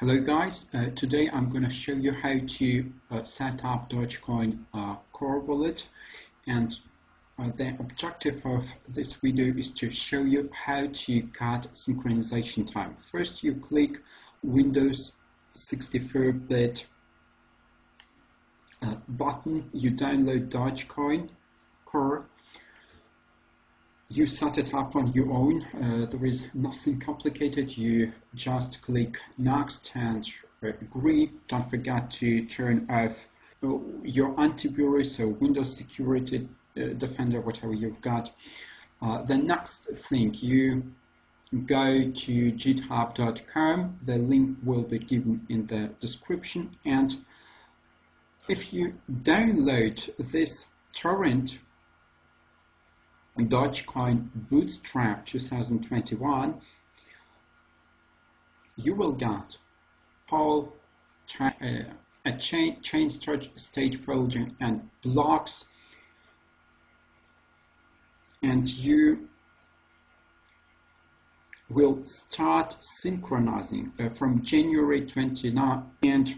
Hello guys, today I'm going to show you how to set up Dogecoin Core Wallet, and the objective of this video is to show you how to cut synchronization time. First you click Windows 64-bit button, you download Dogecoin Core, you set it up on your own, there is nothing complicated, you just click next and agree. Don't forget to turn off your antivirus, so Windows Security Defender, whatever you've got. The next thing, you go to github.com, the link will be given in the description, and if you download this torrent, Dogecoin Bootstrap 2021, you will get all chain storage state folder and blocks, and you will start synchronizing from January 29th, and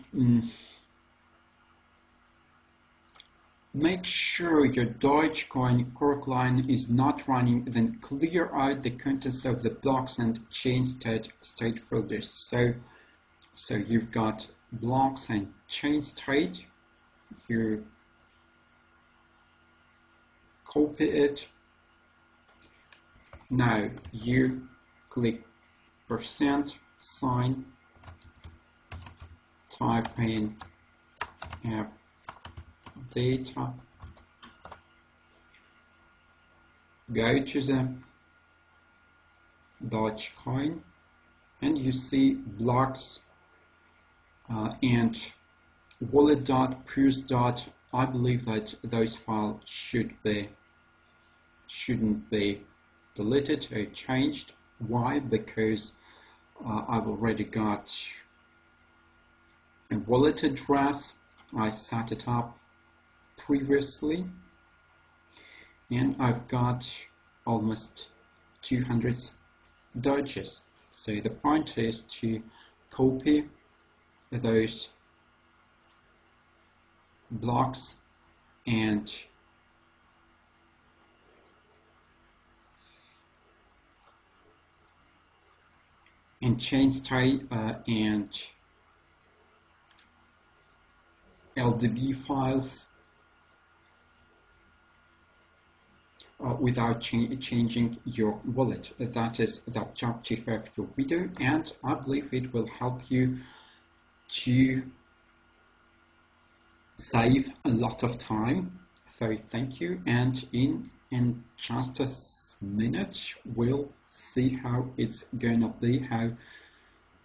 make sure your Dogecoin Core client is not running, then clear out the contents of the blocks and chain state folders. So you've got blocks and chain state, you copy it, now you click %, type in app data, go to the Dogecoin, and you see blocks and wallet.purs. I believe that those files shouldn't be deleted or changed. Why? Because I've already got a wallet address, I set it up previously, and I've got almost 200 doges. So the point is to copy those blocks and chain state and LDB files without changing your wallet. That is the objective of your video, and I believe it will help you to save a lot of time. So thank you, and in just a minute we'll see how it's gonna be,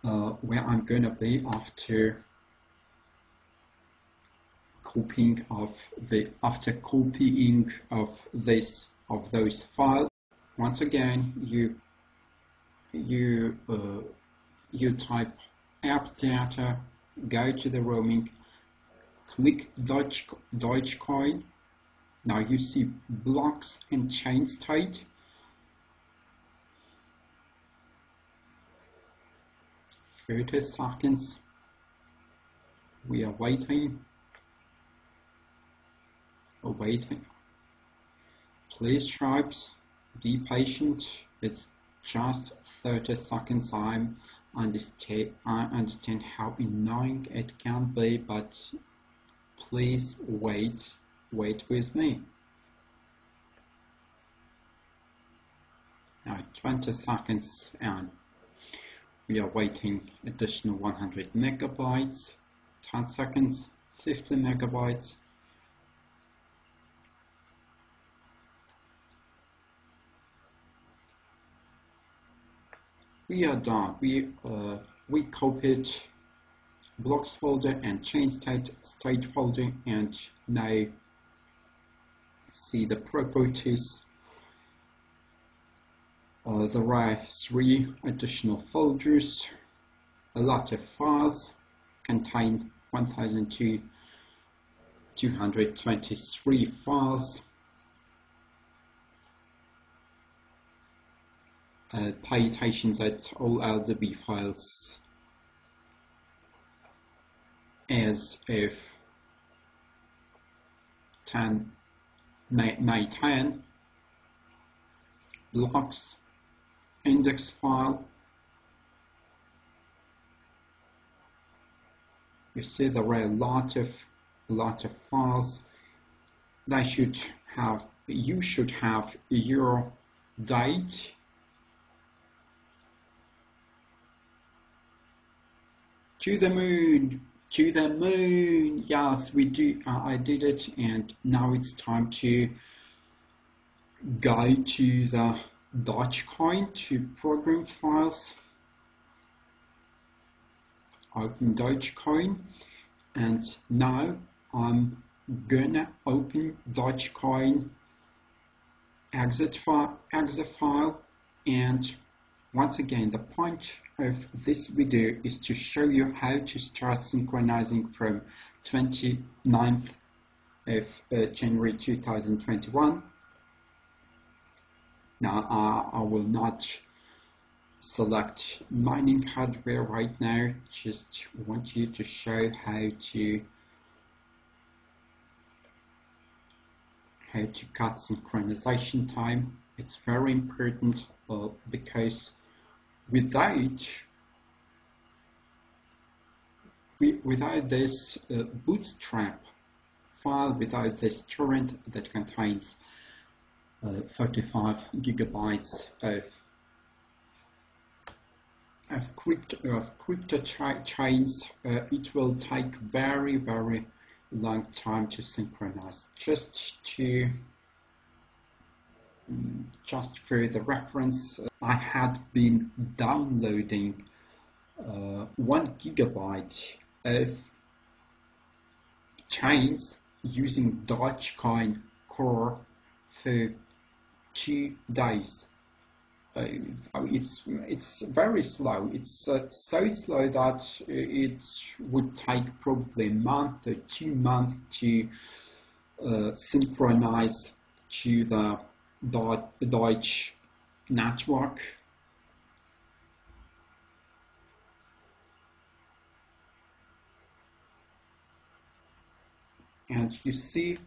where I'm gonna be after copying of those files. Once again, you type app data, go to the roaming, click Dogecoin. Now you see blocks and chain state. . 30 seconds we are waiting. Please sharps, be patient, it's just 30 seconds. I understand how annoying it can be, but please wait with me. Now 20 seconds and we are waiting additional 100 megabytes, 10 seconds, 50 megabytes, . We are done. We copied blocks folder and chain state folder, and now see the properties. There are 3 additional folders, a lot of files, contain 1,223 files. Pay attention that all LDB files is if 10 locks index file. You see there are a lot of files. You should have your date to the moon. To the moon. Yes, we do. I did it, and now it's time to go to the Dogecoin to program files. Open Dogecoin, and now I'm gonna open Dogecoin exe file. And once again, the point of this video is to show you how to start synchronizing from 29th of January 2021. Now I will not select mining hardware right now, just want you to show how to cut synchronization time. It's very important because without this bootstrap file, without this torrent that contains 45 gigabytes of crypto chains, it will take very, very long time to synchronize. Just for the reference, I had been downloading 1 gigabyte of chains using Dogecoin Core for 2 days. It's very slow. It's so slow that it would take probably a month or 2 months to synchronize to the Doge network. And you see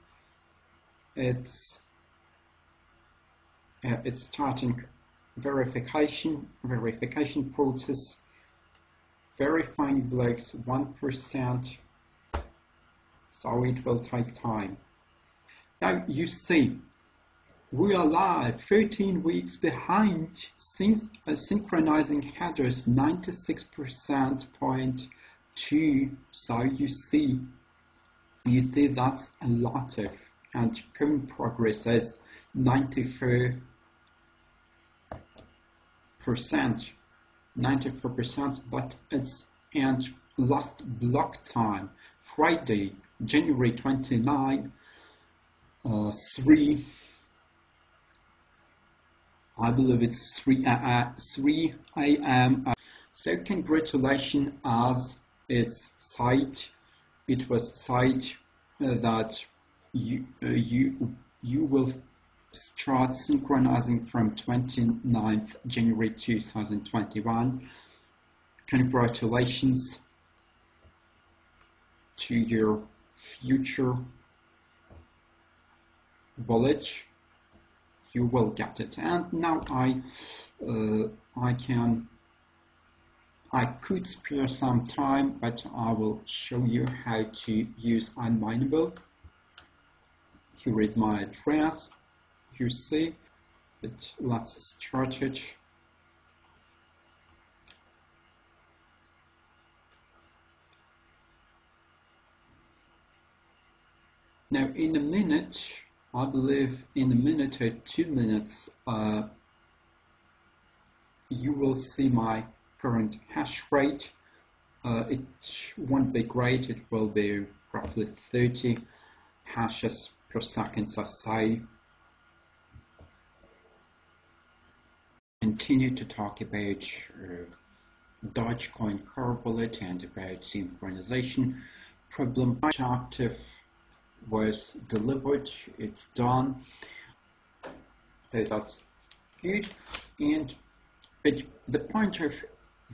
it's starting verification process, verifying blocks 1%, so it will take time. Now you see we are live 13 weeks behind since synchronizing headers 96.2%. So you see that's a lot of, and current progress is 94%, but it's and last block time Friday, January 29, 3. I believe it's 3 a.m. So congratulations, as it's site. It was site that you will start synchronizing from 29th January 2021. Congratulations to your future village. You will get it. And now I could spare some time, but I will show you how to use Unmineable. Here is my address. You see, but let's start it. Now, in a minute, I believe in a minute or 2 minutes, you will see my current hash rate. It won't be great, it will be roughly 30 hashes per second or so. Continue to talk about Dogecoin Core-wallet and about synchronization problem. My chapter was delivered, it's done, so that's good. And but the point of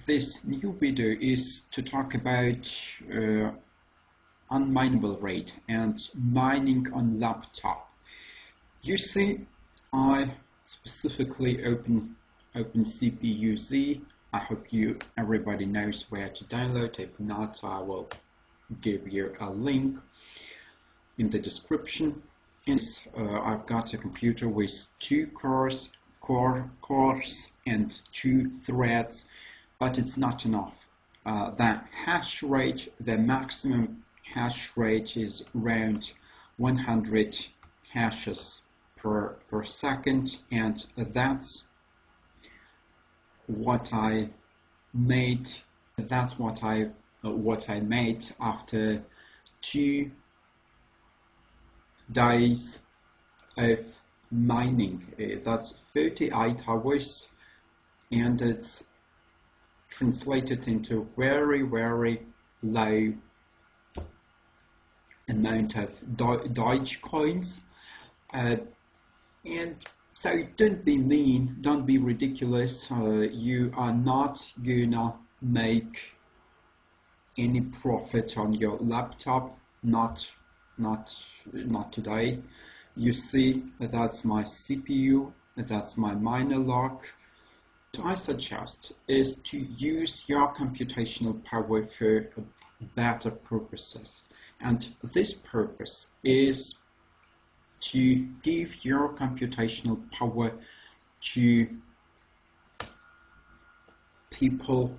this new video is to talk about Unmineable rate and mining on laptop. You see, I specifically open CPU Z. I hope everybody knows where to download. If not, I will give you a link in the description. And I've got a computer with two cores and two threads, but it's not enough. The hash rate, the maximum hash rate is around 100 hashes per second, and that's what I made. That's what I made after 2 days of mining. That's 38 hours, and it's translated into very, very low amount of Doge coins. And so don't be mean, don't be ridiculous. You are not gonna make any profit on your laptop, not today. You see, that's my CPU, that's my miner lock. What I suggest is to use your computational power for better purposes, and this purpose is to give your computational power to people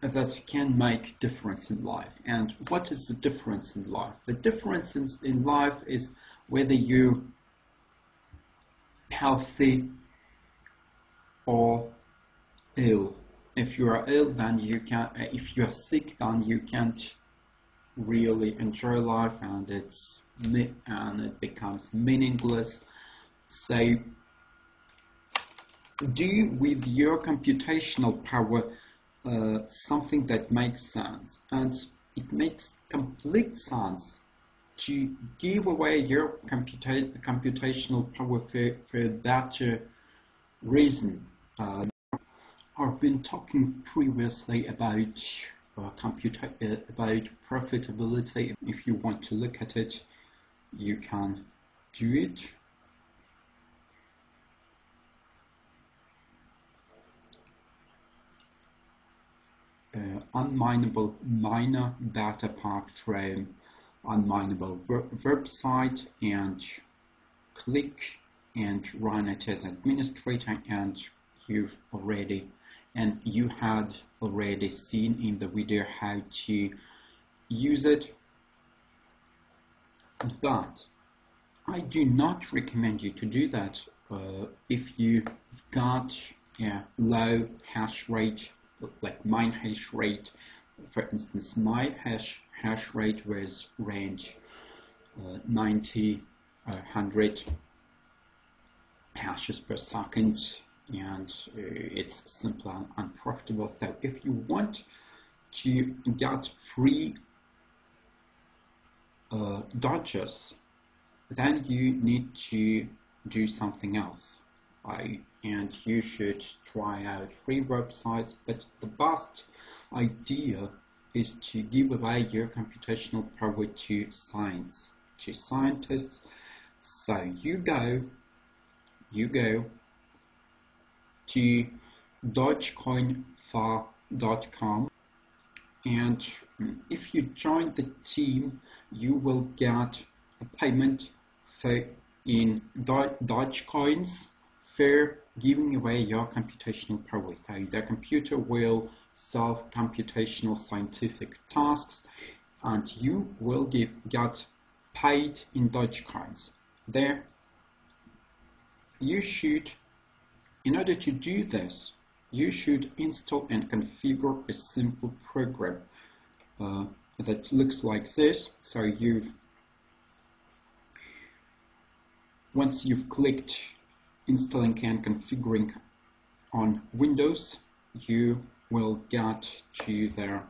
that can make difference in life. And what is the difference in life? The difference in life is whether you're healthy or ill. If you are ill, then you can. If you are sick, then you can't really enjoy life, and it becomes meaningless. So, do with your computational power something that makes sense, and it makes complete sense to give away your computational power for a better reason. I've been talking previously about profitability. If you want to look at it, you can do it. Unmineable miner data pack from Unmineable website, and click and run it as administrator, and you had already seen in the video how to use it. But I do not recommend you to do that if you've got a low hash rate, like mine hash rate. For instance, my hash rate was range 90, 100 hashes per second, and it's simple and unprofitable. So if you want to get free Doges, then you need to do something else. And you should try out free websites, but the best idea is to give away your computational power to science, to scientists. So you go to dogecoinfah.com, and if you join the team, you will get a payment for in Dogecoins for giving away your computational power. So the computer will solve computational scientific tasks, and you will get paid in Dogecoins. There, you should. In order to do this, you should install and configure a simple program that looks like this. So once you've clicked installing and configuring on Windows, you will get to their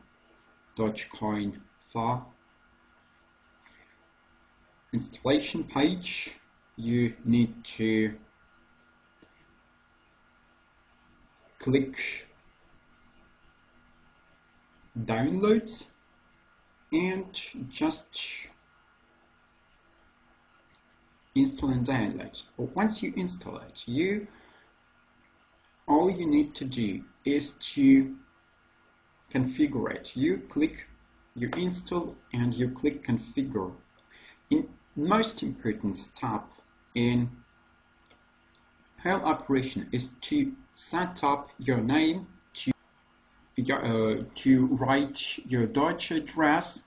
Dogecoin FAH installation page. You need to click downloads, and just install and download. Once you install it, all you need to do is to configure it. You install and you click configure. In most important step in whole operation is to set up your name, to write your Doge address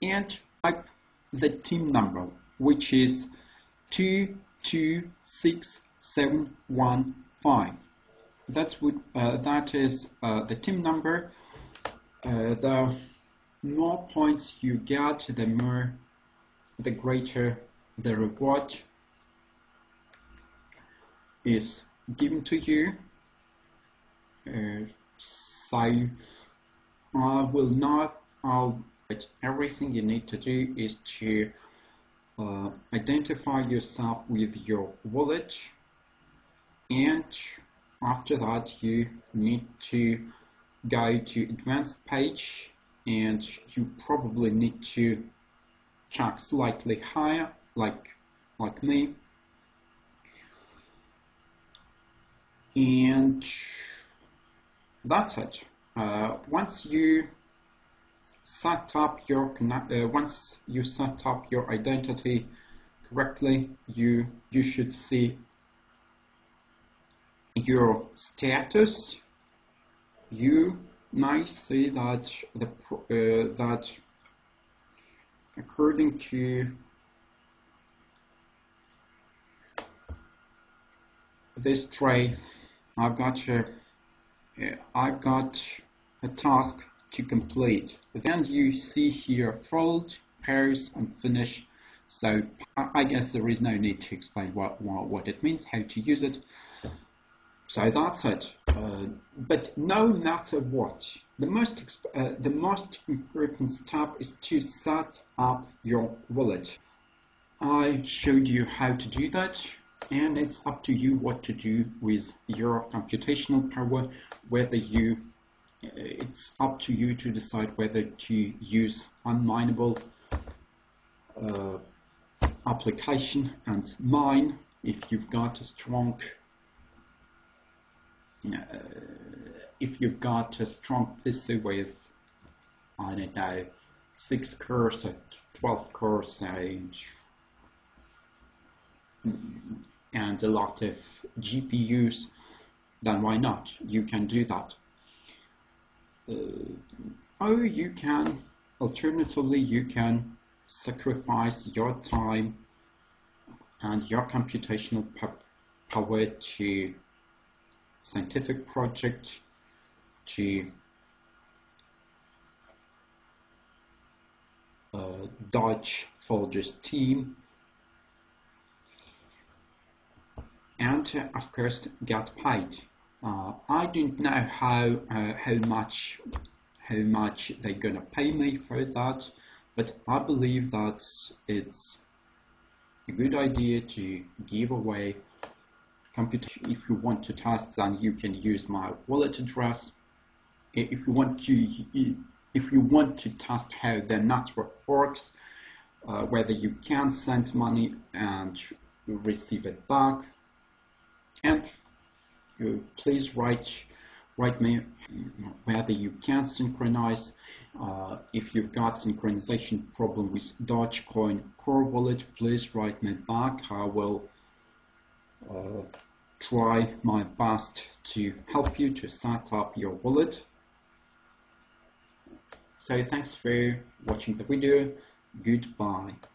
and type the team number, which is 226715. That is the team number. The more points you get, the greater the reward is given to you. So I will not. But everything you need to do is to identify yourself with your wallet, and after that you need to go to advanced page, and you probably need to check slightly higher, like me, and that's it. Once you set up your identity correctly, you should see your status. You might see that that according to this tray, I've got a task to complete. Then you see here fold, pairs, and finish. So I guess there is no need to explain what it means, how to use it. So that's it. But no matter what, the most important step is to set up your wallet. I showed you how to do that, and it's up to you what to do with your computational power, it's up to you to decide whether to use Unmineable application and mine if you've got a strong PC with, I don't know, 6 cores or 12 cores and a lot of GPUs, then why not? You can do that. Or you can, alternatively, you can sacrifice your time and your computational power to scientific project, to DogeFolders team, and of course get paid. I don't know how much they're gonna pay me for that, but I believe that it's a good idea to give away computation. If you want to test, then you can use my wallet address. If you want to test how the network works, whether you can send money and receive it back, and please write me whether you can synchronize. If you've got synchronization problem with Dogecoin Core-wallet, please write me back. I will try my best to help you to set up your wallet. So thanks for watching the video. Goodbye.